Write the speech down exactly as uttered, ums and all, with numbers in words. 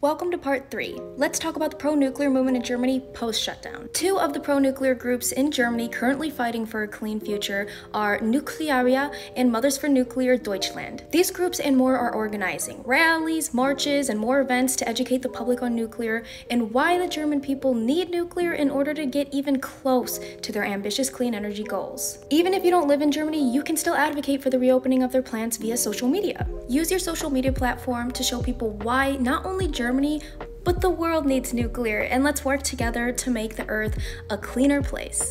Welcome to part three. Let's talk about the pro-nuclear movement in Germany post-shutdown. Two of the pro-nuclear groups in Germany currently fighting for a clean future are Nuklearia and Mothers for Nuclear Deutschland. These groups and more are organizing rallies, marches, and more events to educate the public on nuclear and why the German people need nuclear in order to get even close to their ambitious clean energy goals. Even if you don't live in Germany, you can still advocate for the reopening of their plants via social media. Use your social media platform to show people why not only Germany Germany, but the world needs nuclear, and let's work together to make the Earth a cleaner place.